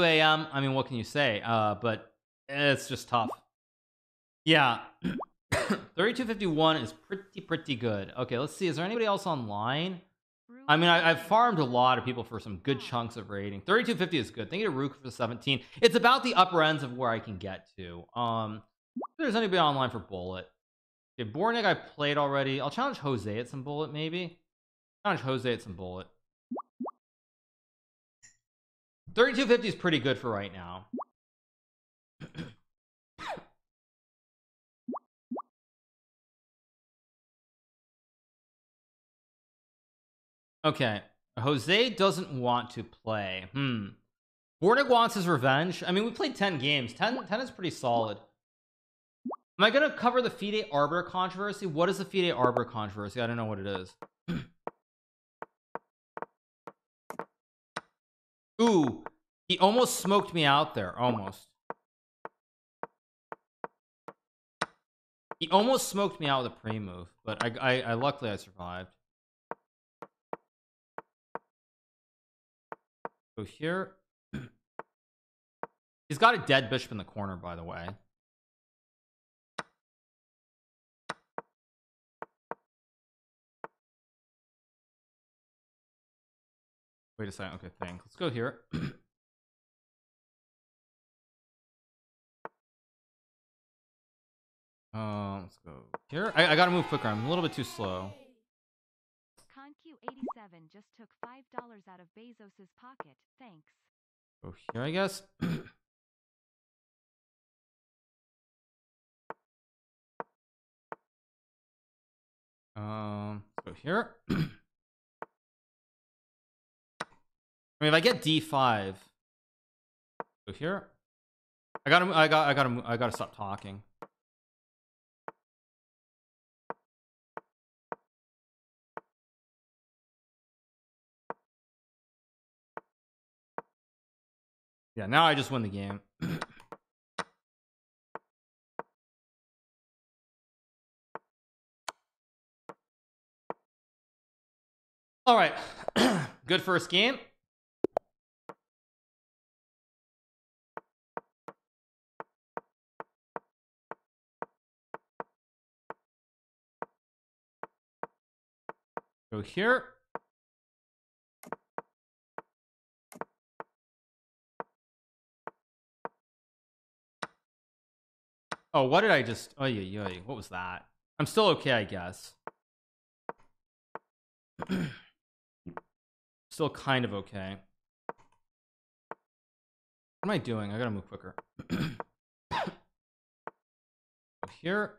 2 a.m. I mean, what can you say? But it's just tough. Yeah. 3251 is pretty good. Okay, let's see. Is there anybody else online? I mean, I've farmed a lot of people for some good chunks of rating. 3250 is good. Thank you to Rook for 17. It's about the upper ends of where I can get to. If there's anybody online for Bullet. Okay, Bornig I played already. I'll challenge Jose at some Bullet, maybe. Challenge Jose at some Bullet. 3250 is pretty good for right now. Okay, Jose doesn't want to play. Bornig wants his revenge. I mean, we played 10 games. 10 is pretty solid. Am I gonna cover the FIDE Arbiter controversy? What is the FIDE Arbiter controversy? I don't know what it is. Ooh, he almost smoked me out there. Almost. He almost smoked me out with a pre-move, but I luckily I survived. Go here. He's got a dead bishop in the corner, by the way. Wait a second. Okay, thanks. Let's go here. Let's go here. I gotta move quicker. I'm a little bit too slow. ConQ87 just took $5 out of Bezos's pocket. Thanks. Oh, here I guess. Go here. I mean, if I get D5, go here. I gotta stop talking. Yeah, now I just win the game. All right, good first game. Go here. Oh, what did I just... Oh, yeah, yeah. What was that? I'm still okay, I guess. Still kind of okay. What am I doing? I gotta move quicker. Go here.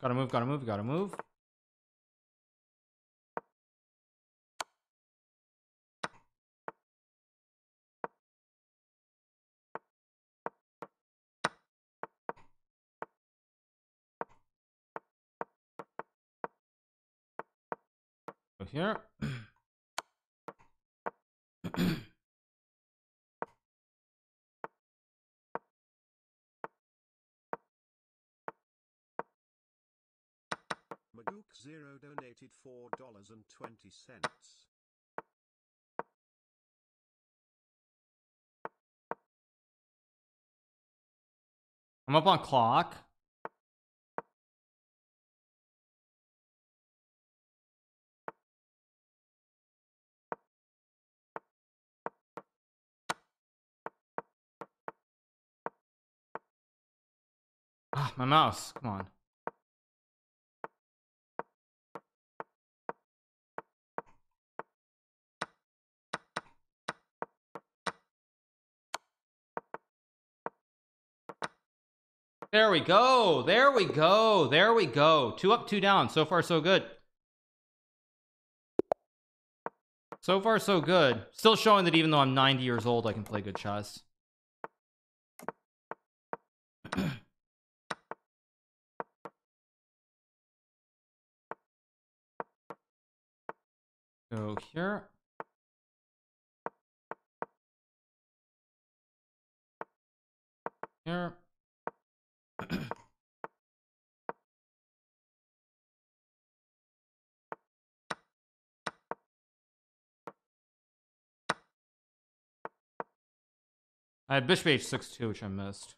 Gotta move. Go here. Zero donated $4.20. I'm up on clock. Ah, my mouse. Come on. There we go. Two up, two down. So far, so good. Still showing that even though I'm 90 years old, I can play good chess. Go here. Here. I had bishop h6 too, which I missed.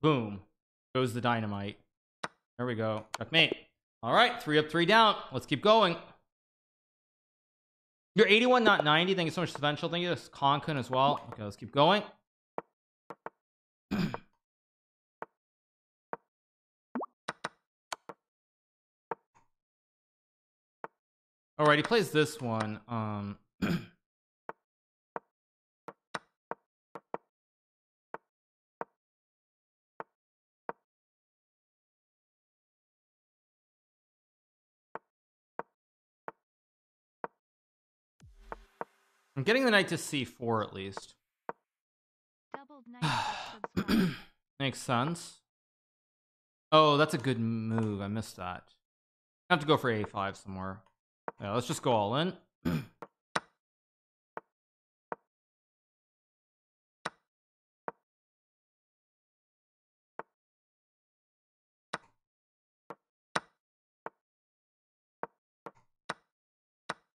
Boom. Goes the dynamite. There we go. Checkmate. All right. 3 up, 3 down. Let's keep going. You're 81, not 90. Thank you so much, Svential. Thank you. This Konkun as well. Okay, let's keep going. All right. He plays this one. I'm getting the knight to c4 at least. Makes sense. Oh, that's a good move. I missed that. I have to go for a5 somewhere. Yeah, let's just go all in.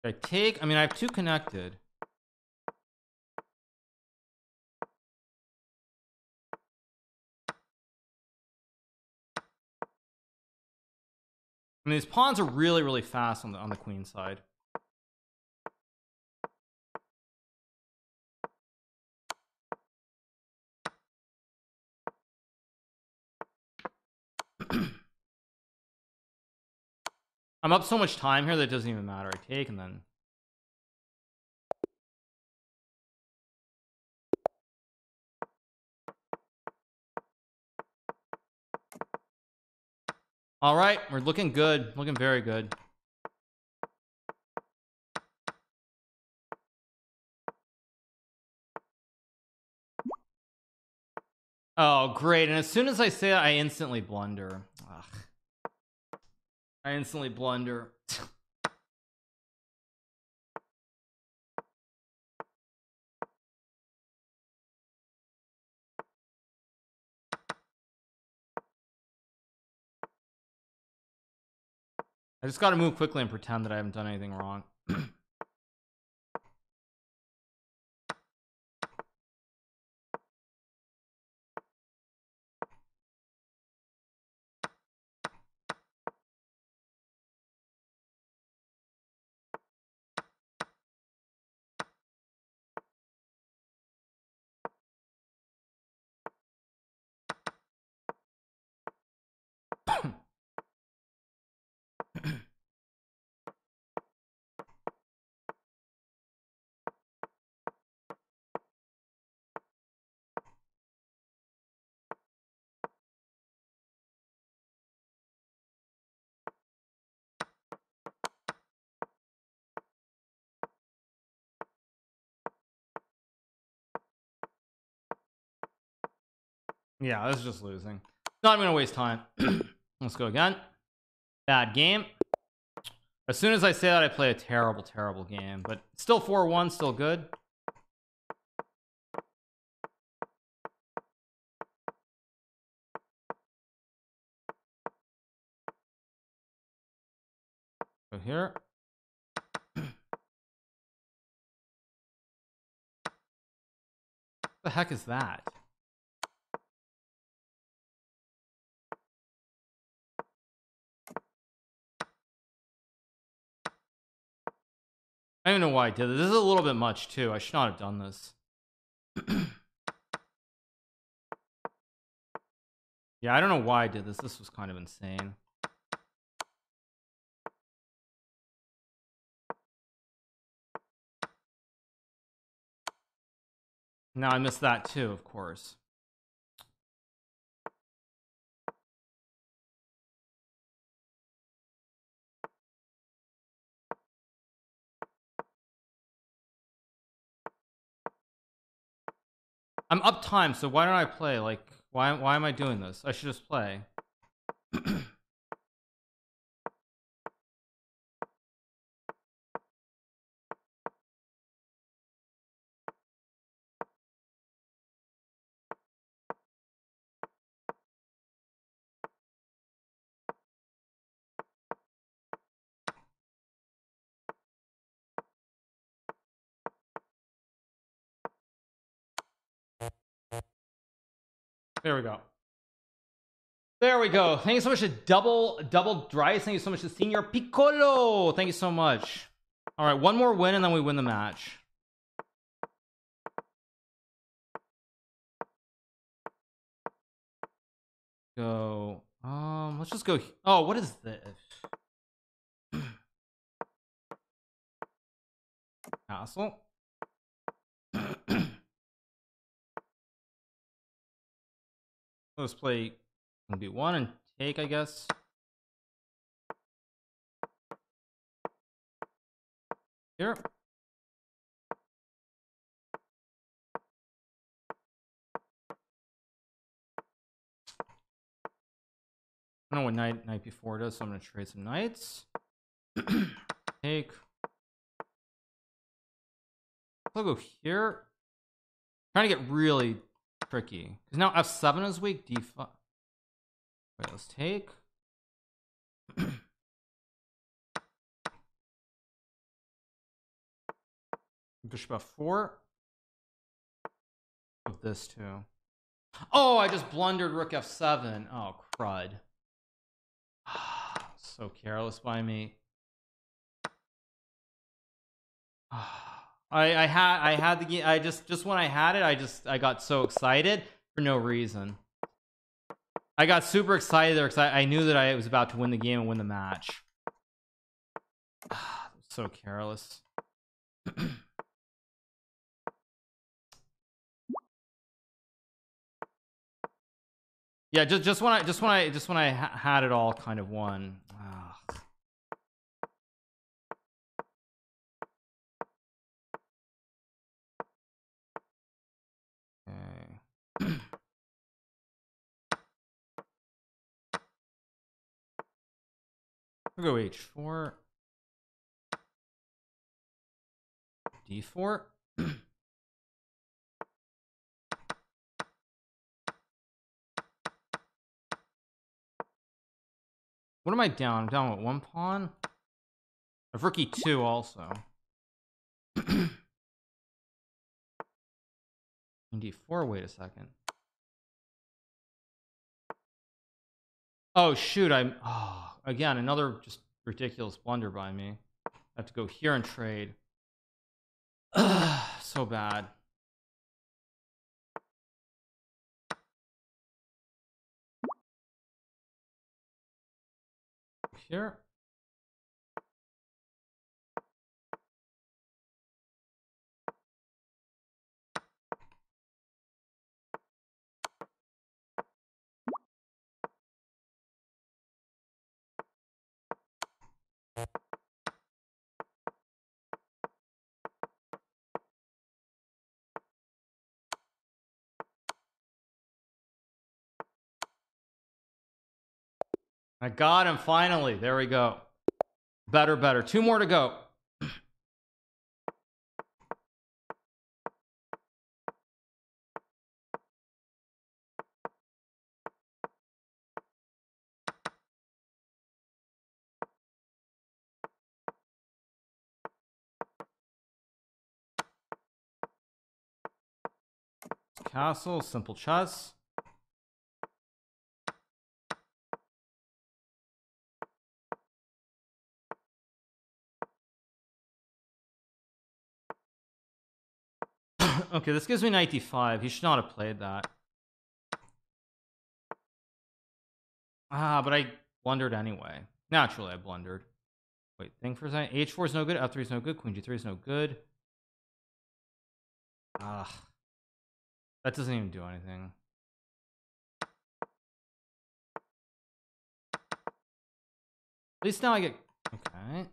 I take. I mean, I have two connected. I mean, these pawns are really, really fast on the queen side. I'm up so much time here that it doesn't even matter. I take and then all right, we're looking good, looking very good. Oh, great. And as soon as I say that, I instantly blunder. Ugh. I instantly blunder. I just got to move quickly and pretend that I haven't done anything wrong. Yeah, this is just losing. Not even gonna waste time. Let's go again. Bad game. As soon as I say that, I play a terrible, terrible game, but still 4-1, still good. Go here. What the heck is that? I don't know why I did this. This is a little bit much too. I should not have done this. Yeah, I don't know why I did this. This was kind of insane. Now I missed that too, of course. I'm up time, so why don't I play? Like, why am I doing this? I should just play. There we go. There we go. Thank you so much to double Dry. Thank you so much to Senior Piccolo. Thank you so much. All right, one more win and then we win the match. Go. Let's just go. Oh, what is this? Castle. Let's play. It'll be one and take, I guess. Here. I don't know what knight before does, so I'm going to trade some knights. Take. I'll go here. Trying to get really tricky because now f7 is weak. D5. Wait, let's take. Bishop f4. With this too. Oh, I just blundered rook f7. Oh, crud. So careless by me. I had the game. I just when I had it, I got so excited for no reason. I got super excited there because I knew that I was about to win the game and win the match. So careless. Yeah, just when I had it all kind of won. Ugh. We'll go h4, d4. What am I down? I'm down with one pawn. I've rook e2 also. And d4. Wait a second. Oh shoot! Again, another just ridiculous blunder by me. I have to go here and trade. So bad. Here. I got him finally. There we go. Better. Two more to go. Castle, simple chess. Okay, this gives me knight d5. He should not have played that. Ah, but I blundered anyway. Naturally, I blundered. Wait, think for a second. H4 is no good. F3 is no good. Queen g3 is no good. Ah, that doesn't even do anything. At least now I get. Okay.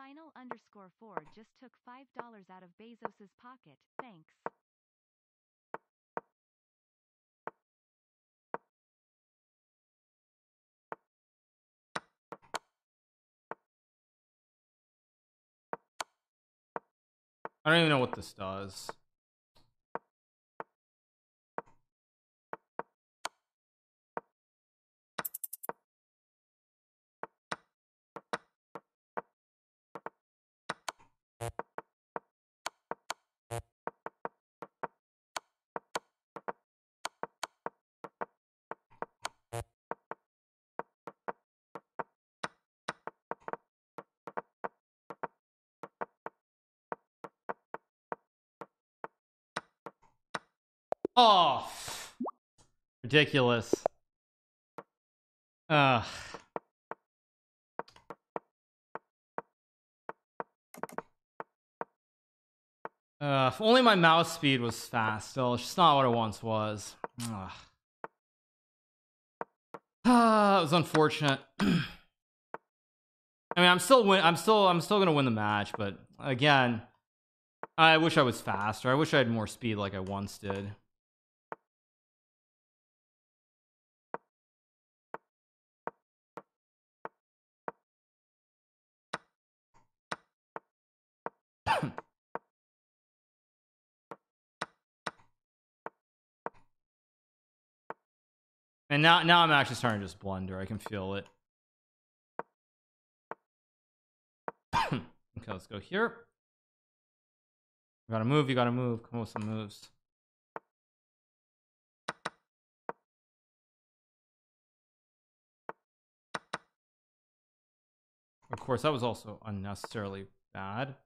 Final_4 just took $5 out of Bezos's pocket. Thanks. I don't even know what this does. Oh, ridiculous. Ugh. If only my mouse speed was fast. Still, it's just not what it once was. Ugh. Ah, it was unfortunate. I mean, I'm still gonna win the match, but again, I wish I was faster. I wish I had more speed like I once did. And now I'm actually starting to just blunder. I can feel it. Okay, let's go here. You gotta move. You gotta move. Come on with some moves. Of course, that was also unnecessarily bad.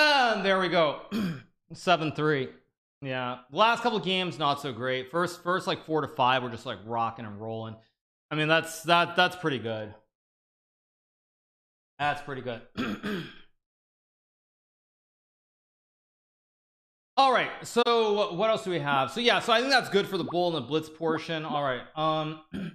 And there we go. 7-3. Yeah, last couple of games not so great. First like 4 to 5 we're just like rocking and rolling. I mean, that's pretty good. That's pretty good. All right, so what else do we have? So yeah, so I think that's good for the bull and the blitz portion. All right,